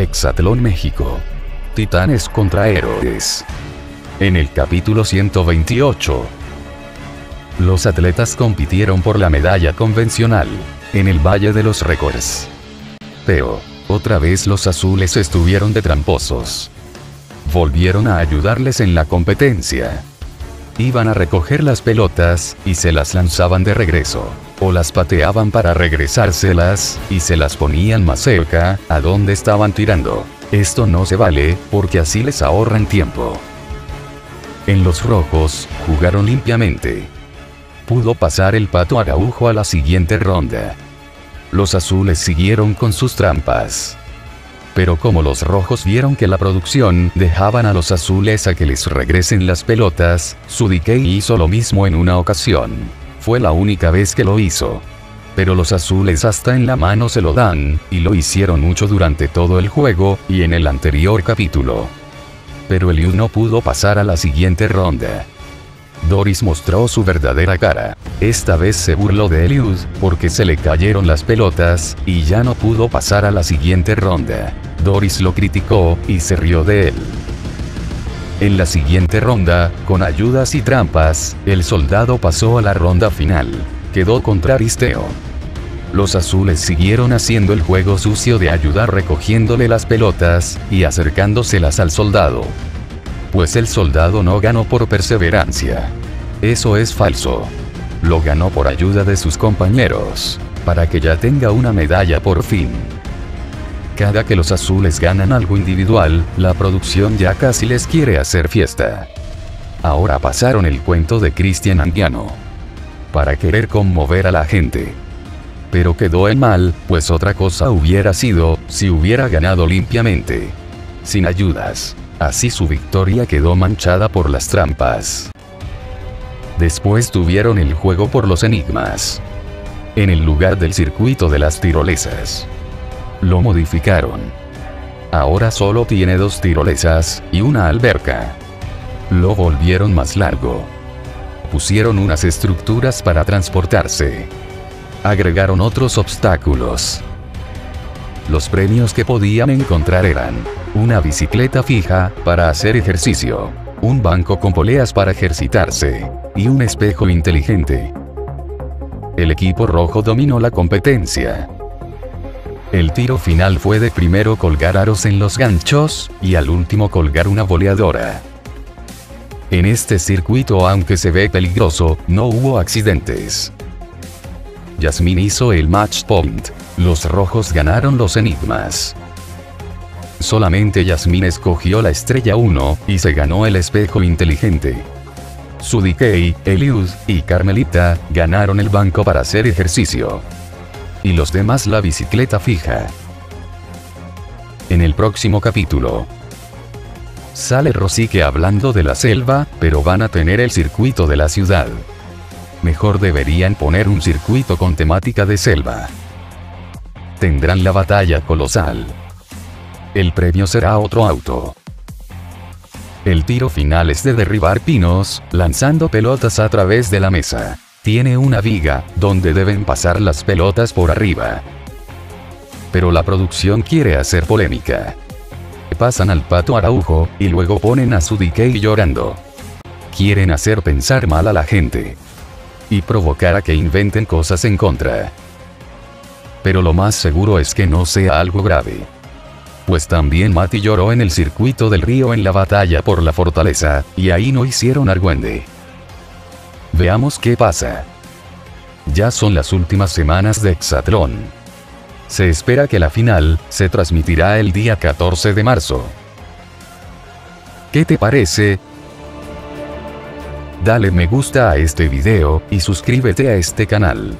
Exatlón México. Titanes contra héroes. En el capítulo 128. Los atletas compitieron por la medalla convencional, en el Valle de los Récords. Pero, otra vez los azules estuvieron de tramposos. Volvieron a ayudarles en la competencia. Iban a recoger las pelotas, y se las lanzaban de regreso. O las pateaban para regresárselas, y se las ponían más cerca, a donde estaban tirando. Esto no se vale, porque así les ahorran tiempo. En los rojos, jugaron limpiamente. Pudo pasar el Pato Araujo a la siguiente ronda. Los azules siguieron con sus trampas. Pero como los rojos vieron que la producción dejaban a los azules a que les regresen las pelotas, ZudiKey hizo lo mismo en una ocasión. Fue la única vez que lo hizo. Pero los azules hasta en la mano se lo dan, y lo hicieron mucho durante todo el juego, y en el anterior capítulo. Pero Heliud no pudo pasar a la siguiente ronda. Doris mostró su verdadera cara. Esta vez se burló de Heliud, porque se le cayeron las pelotas, y ya no pudo pasar a la siguiente ronda. Doris lo criticó, y se rió de él. En la siguiente ronda, con ayudas y trampas, el soldado pasó a la ronda final. Quedó contra Aristeo. Los azules siguieron haciendo el juego sucio de ayudar recogiéndole las pelotas, y acercándoselas al soldado. Pues el soldado no ganó por perseverancia. Eso es falso. Lo ganó por ayuda de sus compañeros, para que ya tenga una medalla por fin. Cada que los azules ganan algo individual, la producción ya casi les quiere hacer fiesta. Ahora pasaron el cuento de Christian Angiano. Para querer conmover a la gente. Pero quedó en mal, pues otra cosa hubiera sido, si hubiera ganado limpiamente. Sin ayudas. Así su victoria quedó manchada por las trampas. Después tuvieron el juego por los enigmas. En el lugar del circuito de las tirolesas. Lo modificaron. Ahora solo tiene 2 tirolesas, y una alberca. Lo volvieron más largo. Pusieron unas estructuras para transportarse. Agregaron otros obstáculos. Los premios que podían encontrar eran una bicicleta fija para hacer ejercicio, un banco con poleas para ejercitarse, y un espejo inteligente. El equipo rojo dominó la competencia. El tiro final fue de primero colgar aros en los ganchos, y al último colgar una boleadora. En este circuito, aunque se ve peligroso, no hubo accidentes. Jazmín hizo el match point. Los rojos ganaron los enigmas. Solamente Jazmín escogió la estrella 1, y se ganó el espejo inteligente. ZudiKey, Heliud, y Carmelita, ganaron el banco para hacer ejercicio. Y los demás la bicicleta fija. En el próximo capítulo. Sale Rosique hablando de la selva, pero van a tener el circuito de la ciudad. Mejor deberían poner un circuito con temática de selva. Tendrán la batalla colosal. El premio será otro auto. El tiro final es de derribar pinos, lanzando pelotas a través de la mesa. Tiene una viga, donde deben pasar las pelotas por arriba. Pero la producción quiere hacer polémica. Pasan al Pato Araujo, y luego ponen a ZudiKey llorando. Quieren hacer pensar mal a la gente. Y provocar a que inventen cosas en contra. Pero lo más seguro es que no sea algo grave. Pues también Mati lloró en el circuito del río en la batalla por la fortaleza, y ahí no hicieron argüende. Veamos qué pasa. Ya son las últimas semanas de Exatlón. Se espera que la final se transmitirá el día 14 de marzo. ¿Qué te parece? Dale me gusta a este video, y suscríbete a este canal.